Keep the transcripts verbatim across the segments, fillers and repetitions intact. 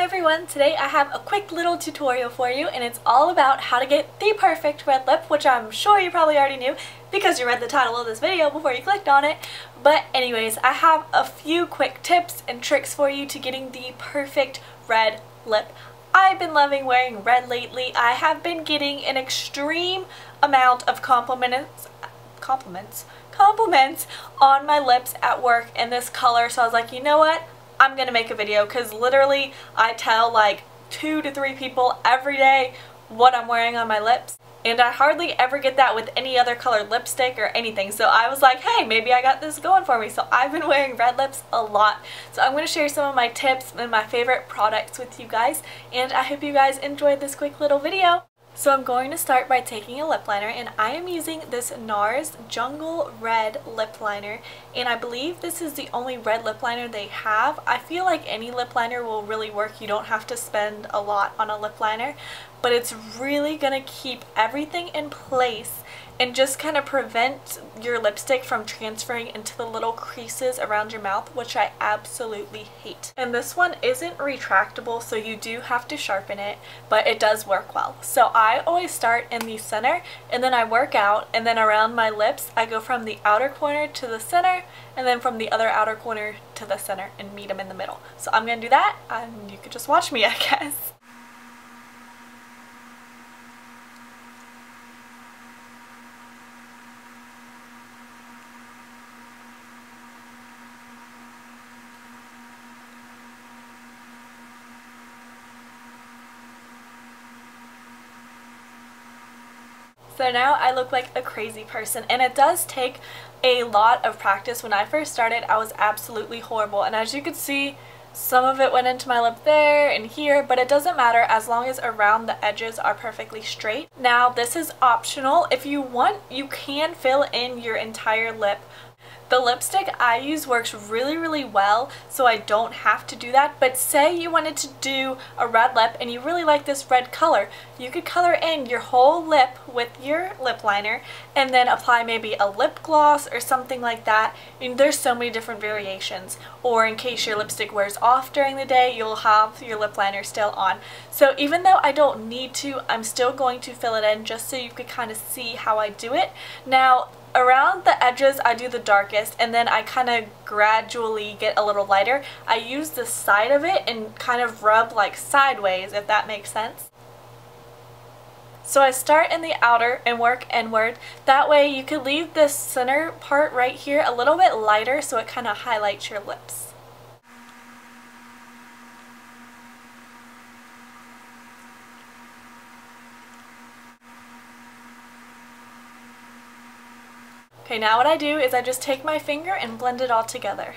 Hi everyone, today I have a quick little tutorial for you and it's all about how to get the perfect red lip, which I'm sure you probably already knew because you read the title of this video before you clicked on it. But anyways, I have a few quick tips and tricks for you to getting the perfect red lip. I've been loving wearing red lately. I have been getting an extreme amount of compliments compliments compliments on my lips at work in this color, so I was like, you know what, I'm gonna make a video, because literally I tell like two to three people every day what I'm wearing on my lips, and I hardly ever get that with any other colored lipstick or anything. So I was like, hey, maybe I got this going for me. So I've been wearing red lips a lot, so I'm gonna share some of my tips and my favorite products with you guys, and I hope you guys enjoyed this quick little video. So I'm going to start by taking a lip liner, and I am using this NARS Jungle Red Lip Liner, and I believe this is the only red lip liner they have. I feel like any lip liner will really work. You don't have to spend a lot on a lip liner, but it's really going to keep everything in place and just kind of prevent your lipstick from transferring into the little creases around your mouth, which I absolutely hate. And this one isn't retractable, so you do have to sharpen it, but it does work well. So I always start in the center, and then I work out, and then around my lips I go from the outer corner to the center, and then from the other outer corner to the center, and meet them in the middle. So I'm gonna do that, and you could just watch me, I guess. So now I look like a crazy person, and it does take a lot of practice. When I first started, I was absolutely horrible, and as you can see, some of it went into my lip there and here, but it doesn't matter as long as around the edges are perfectly straight. Now this is optional. If you want, you can fill in your entire lip. The lipstick I use works really, really well, so I don't have to do that. But say you wanted to do a red lip and you really like this red color, you could color in your whole lip with your lip liner and then apply maybe a lip gloss or something like that. And there's so many different variations. Or in case your lipstick wears off during the day, you'll have your lip liner still on. So even though I don't need to, I'm still going to fill it in just so you could kind of see how I do it. Now, around the edges I do the darkest, and then I kind of gradually get a little lighter. I use the side of it and kind of rub like sideways, if that makes sense. So I start in the outer and work inward. That way you could leave this center part right here a little bit lighter so it kind of highlights your lips. Okay, now what I do is I just take my finger and blend it all together.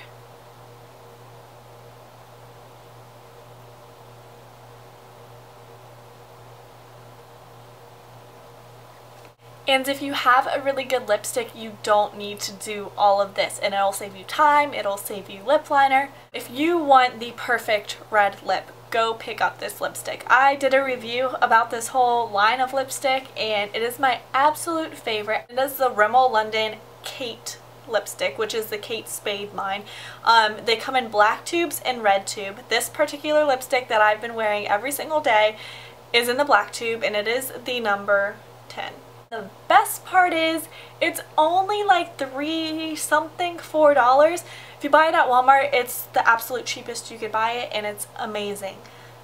And if you have a really good lipstick, you don't need to do all of this, and it'll save you time, it'll save you lip liner. If you want the perfect red lip, go pick up this lipstick. I did a review about this whole line of lipstick, and it is my absolute favorite. It is the Rimmel London Kate lipstick, which is the Kate Spade line. Um, they come in black tubes and red tube. This particular lipstick that I've been wearing every single day is in the black tube, and it is the number ten. The best part is it's only like three something, four dollars. If you buy it at Walmart, it's the absolute cheapest you could buy it, and it's amazing.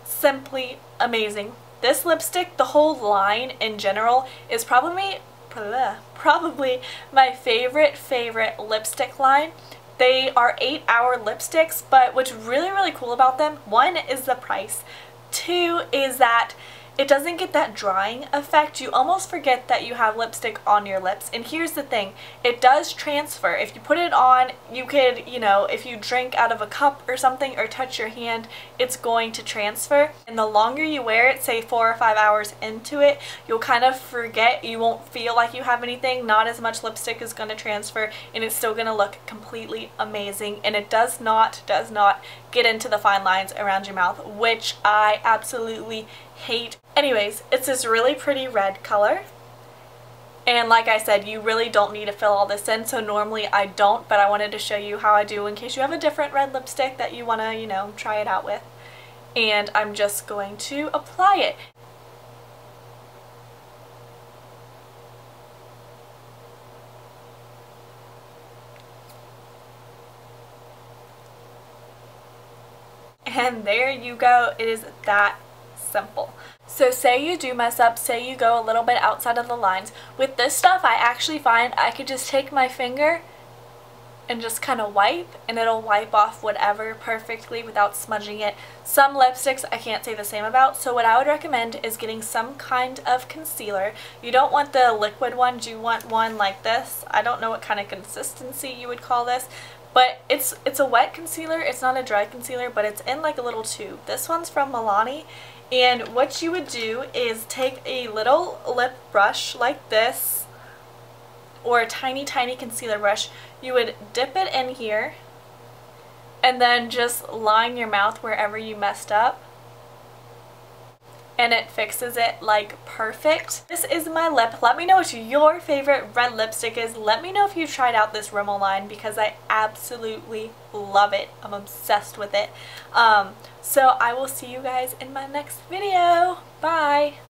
Simply amazing. This lipstick, the whole line in general, is probably probably my favorite favorite lipstick line. They are eight hour lipsticks, but what's really really cool about them, one is the price, two is that it doesn't get that drying effect. You almost forget that you have lipstick on your lips. And here's the thing, it does transfer. If you put it on, you could, you know, if you drink out of a cup or something or touch your hand, it's going to transfer. And the longer you wear it, say four or five hours into it, you'll kind of forget, you won't feel like you have anything. Not as much lipstick is gonna transfer, and it's still gonna look completely amazing. And it does not, does not get into the fine lines around your mouth, which I absolutely hate. Anyways, it's this really pretty red color, and like I said, you really don't need to fill all this in, so normally I don't, but I wanted to show you how I do in case you have a different red lipstick that you want to, you know, try it out with. and I'm just going to apply it. And there you go, it is that simple. So say you do mess up, say you go a little bit outside of the lines. With this stuff, I actually find I could just take my finger and just kind of wipe, and it'll wipe off whatever perfectly without smudging it. Some lipsticks I can't say the same about, so what I would recommend is getting some kind of concealer. You don't want the liquid ones, you want one like this. I don't know what kind of consistency you would call this, but it's it's a wet concealer, it's not a dry concealer, but it's in like a little tube. This one's from Milani, and what you would do is take a little lip brush like this, or a tiny tiny concealer brush. You would dip it in here and then just line your mouth wherever you messed up, and it fixes it like perfect. This is my lip. Let me know what your favorite red lipstick is. Let me know if you tried out this Rimmel line, because I absolutely love it. I'm obsessed with it. Um, so I will see you guys in my next video. Bye!